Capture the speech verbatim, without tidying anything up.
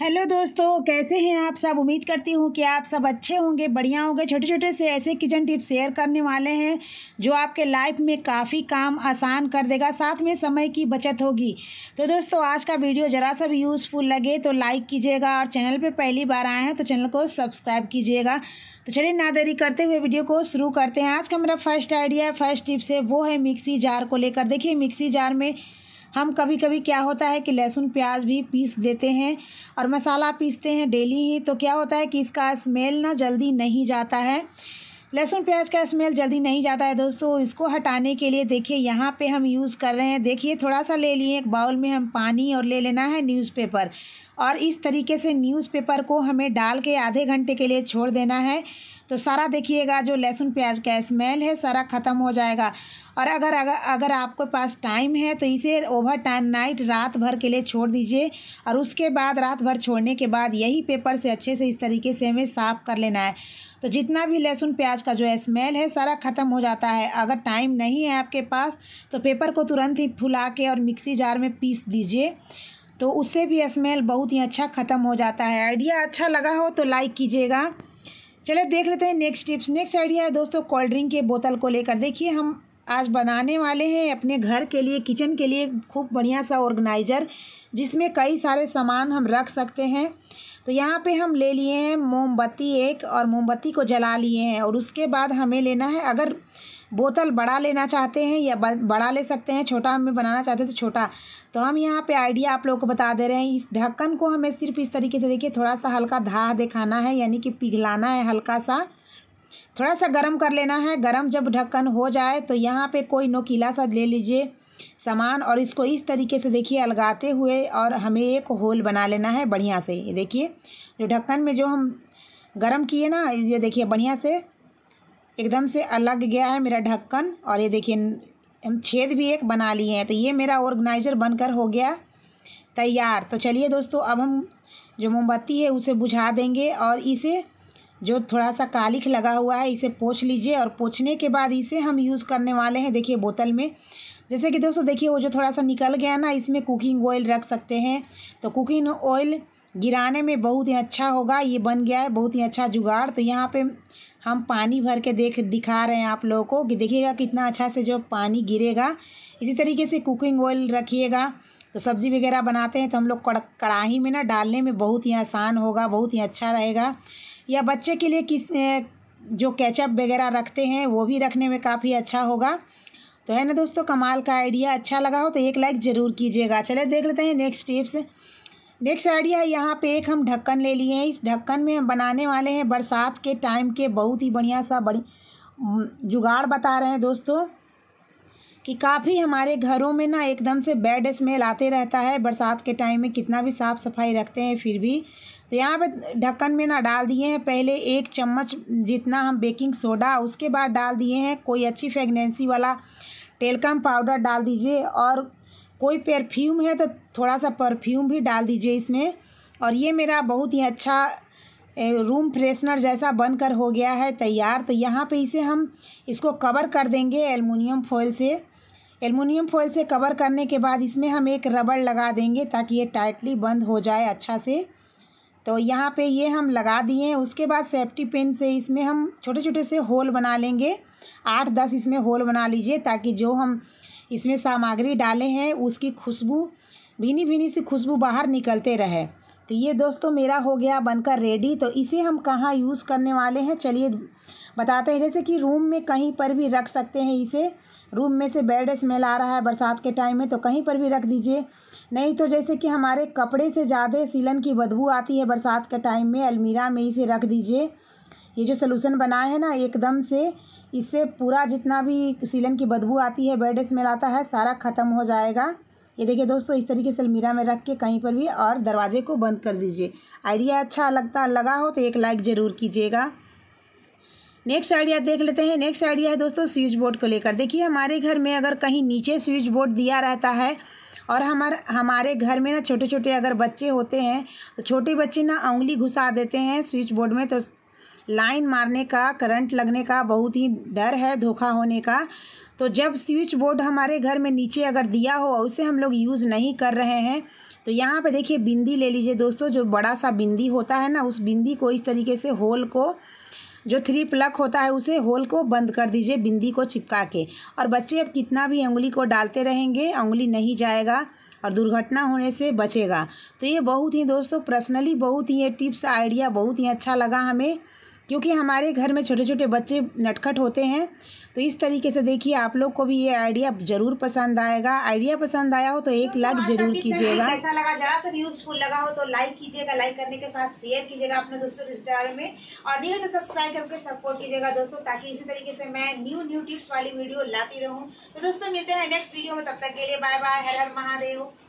Hello दोस्तों, कैसे हैं आप सब। उम्मीद करती हूँ कि आप सब अच्छे होंगे, बढ़िया होंगे। छोटे छोटे से ऐसे किचन टिप्स शेयर करने वाले हैं जो आपके लाइफ में काफ़ी काम आसान कर देगा, साथ में समय की बचत होगी। तो दोस्तों, आज का वीडियो ज़रा सा भी यूज़फुल लगे तो लाइक कीजिएगा, और चैनल पे पहली बार आए हैं तो चैनल को सब्सक्राइब कीजिएगा। तो चलिए ना देरी करते हुए वीडियो को शुरू करते हैं। आज का मेरा फर्स्ट आइडिया, फर्स्ट टिप्स है वो है मिक्सी जार को लेकर। देखिए, मिक्सी जार में हम कभी कभी क्या होता है कि लहसुन प्याज भी पीस देते हैं और मसाला पीसते हैं डेली ही, तो क्या होता है कि इसका स्मेल ना जल्दी नहीं जाता है, लहसुन प्याज का स्मेल जल्दी नहीं जाता है। दोस्तों, इसको हटाने के लिए देखिए यहाँ पे हम यूज़ कर रहे हैं। देखिए, थोड़ा सा ले लिए एक बाउल में हम पानी और ले लेना है न्यूज़पेपर, और इस तरीके से न्यूज़पेपर को हमें डाल के आधे घंटे के लिए छोड़ देना है। तो सारा देखिएगा जो लहसुन प्याज का स्मेल है सारा ख़त्म हो जाएगा। और अगर अगर अगर आपके पास टाइम है तो इसे ओवर टाइम नाइट रात भर के लिए छोड़ दीजिए, और उसके बाद रात भर छोड़ने के बाद यही पेपर से अच्छे से इस तरीके से हमें साफ़ कर लेना है। तो जितना भी लहसुन प्याज का जो स्मेल है सारा ख़त्म हो जाता है। अगर टाइम नहीं है आपके पास तो पेपर को तुरंत ही फुला के और मिक्सी जार में पीस दीजिए, तो उससे भी स्मेल बहुत ही अच्छा ख़त्म हो जाता है। आइडिया अच्छा लगा हो तो लाइक कीजिएगा। चलिए देख लेते हैं नेक्स्ट टिप्स। नेक्स्ट आइडिया है दोस्तों कोल्ड ड्रिंक के बोतल को लेकर। देखिए, हम आज बनाने वाले हैं अपने घर के लिए, किचन के लिए खूब बढ़िया सा ऑर्गेनाइजर, जिसमें कई सारे सामान हम रख सकते हैं। तो यहाँ पे हम ले लिए हैं मोमबत्ती एक, और मोमबत्ती को जला लिए हैं। और उसके बाद हमें लेना है, अगर बोतल बड़ा लेना चाहते हैं या बड़ा ले सकते हैं, छोटा हमें बनाना चाहते हैं तो छोटा। तो हम यहाँ पे आइडिया आप लोगों को बता दे रहे हैं। इस ढक्कन को हमें सिर्फ इस तरीके से देखिए थोड़ा सा हल्का धाह दिखाना है, यानी कि पिघलाना है, हल्का सा थोड़ा सा गर्म कर लेना है। गर्म जब ढक्कन हो जाए तो यहाँ पे कोई नोकीला सा ले लीजिए सामान, और इसको इस तरीके से देखिए अलगाते हुए और हमें एक होल बना लेना है बढ़िया से। ये देखिए जो ढक्कन में जो हम गर्म किए ना, ये देखिए बढ़िया से एकदम से अलग गया है मेरा ढक्कन, और ये देखिए हम छेद भी एक बना लिए हैं। तो ये मेरा ऑर्गेनाइजर बनकर हो गया तैयार। तो चलिए दोस्तों, अब हम जो मोमबत्ती है उसे बुझा देंगे, और इसे जो थोड़ा सा कालिख लगा हुआ है इसे पोंछ लीजिए। और पोंछने के बाद इसे हम यूज़ करने वाले हैं देखिए बोतल में। जैसे कि दोस्तों देखिए वो जो थोड़ा सा निकल गया ना, इसमें कुकिंग ऑयल रख सकते हैं। तो कुकिंग ऑयल गिराने में बहुत ही अच्छा होगा। ये बन गया है बहुत ही अच्छा जुगाड़। तो यहाँ पे हम पानी भर के देख दिखा रहे हैं आप लोगों को कि देखिएगा कितना अच्छा से जो पानी गिरेगा। इसी तरीके से कुकिंग ऑयल रखिएगा, तो सब्ज़ी वगैरह बनाते हैं तो हम लोग कड़ाही में ना डालने में बहुत ही आसान होगा, बहुत ही अच्छा रहेगा। या बच्चे के लिए किस जो केचप वगैरह रखते हैं वो भी रखने में काफ़ी अच्छा होगा। तो है ना दोस्तों, कमाल का आइडिया। अच्छा लगा हो तो एक लाइक ज़रूर कीजिएगा। चलिए देख लेते हैं नेक्स्ट टिप्स। नेक्स्ट आइडिया है, यहाँ पे एक हम ढक्कन ले लिए हैं। इस ढक्कन में हम बनाने वाले हैं बरसात के टाइम के बहुत ही बढ़िया सा बड़ी जुगाड़ बता रहे हैं दोस्तों, कि काफ़ी हमारे घरों में ना एकदम से बैड स्मेल आते रहता है बरसात के टाइम में, कितना भी साफ़ सफाई रखते हैं फिर भी। तो यहाँ पे ढक्कन में ना डाल दिए हैं पहले एक चम्मच जितना हम बेकिंग सोडा, उसके बाद डाल दिए हैं कोई अच्छी फ्रेगनेंसी वाला टेल्कम पाउडर डाल दीजिए, और कोई परफ्यूम है तो थोड़ा सा परफ्यूम भी डाल दीजिए इसमें। और ये मेरा बहुत ही अच्छा रूम फ्रेशनर जैसा बनकर हो गया है तैयार। तो यहाँ पे इसे हम इसको कवर कर देंगे एल्युमिनियम फॉइल से। एल्युमिनियम फॉइल से कवर करने के बाद इसमें हम एक रबड़ लगा देंगे ताकि ये टाइटली बंद हो जाए अच्छा से। तो यहाँ पे ये हम लगा दिए हैं। उसके बाद सेफ्टी पिन से इसमें हम छोटे छोटे से होल बना लेंगे, आठ दस इसमें होल बना लीजिए, ताकि जो हम इसमें सामग्री डाले हैं उसकी खुशबू, भीनी भीनी सी खुशबू बाहर निकलते रहे। तो ये दोस्तों मेरा हो गया बनकर रेडी। तो इसे हम कहाँ यूज़ करने वाले हैं चलिए बताते हैं। जैसे कि रूम में कहीं पर भी रख सकते हैं इसे, रूम में से बैड स्मेल आ रहा है बरसात के टाइम में तो कहीं पर भी रख दीजिए। नहीं तो जैसे कि हमारे कपड़े से ज़्यादा सीलन की बदबू आती है बरसात के टाइम में, अलमीरा में इसे रख दीजिए। ये जो सलूशन बनाए हैं ना एकदम से, इससे पूरा जितना भी सीलन की बदबू आती है, बैड स्मेल आता है, सारा ख़त्म हो जाएगा। ये देखिए दोस्तों, इस तरीके से अलमीरा में रख के कहीं पर भी, और दरवाजे को बंद कर दीजिए। आइडिया अच्छा लगता लगा हो तो एक लाइक ज़रूर कीजिएगा। नेक्स्ट आइडिया देख लेते हैं। नेक्स्ट आइडिया है दोस्तों स्विच बोर्ड को लेकर। देखिए, हमारे घर में अगर कहीं नीचे स्विच बोर्ड दिया रहता है, और हमारे हमारे घर में ना छोटे छोटे अगर बच्चे होते हैं तो छोटे बच्चे ना उंगली घुसा देते हैं स्विच बोर्ड में, तो लाइन मारने का, करंट लगने का बहुत ही डर है, धोखा होने का। तो जब स्विच बोर्ड हमारे घर में नीचे अगर दिया हो और उसे हम लोग यूज़ नहीं कर रहे हैं तो यहाँ पे देखिए बिंदी ले लीजिए दोस्तों, जो बड़ा सा बिंदी होता है ना, उस बिंदी को इस तरीके से होल को, जो थ्री प्लक होता है उसे होल को बंद कर दीजिए बिंदी को चिपका के। और बच्चे अब कितना भी उंगली को डालते रहेंगे उंगली नहीं जाएगा और दुर्घटना होने से बचेगा। तो ये बहुत ही दोस्तों पर्सनली बहुत ही ये टिप्स आइडिया बहुत ही अच्छा लगा हमें, क्योंकि हमारे घर में छोटे छोटे बच्चे नटखट होते हैं। तो इस तरीके से देखिए आप लोग को भी ये आइडिया ज़रूर पसंद आएगा। आइडिया पसंद आया हो तो एक लाइक जरूर कीजिएगा। ऐसा लगा जरा सा यूजफुल लगा हो तो लाइक कीजिएगा, लाइक करने के साथ शेयर कीजिएगा अपने दोस्तों रिश्तेदारों में, और नहीं तो सब्सक्राइब करके सपोर्ट कीजिएगा दोस्तों, ताकि इसी तरीके से मैं न्यू न्यू टिप्स वाली वीडियो लाती रहूँ। तो दोस्तों मिलते हैं नेक्स्ट वीडियो में, तब तक के लिए बाय बाय, हर हर महादेव।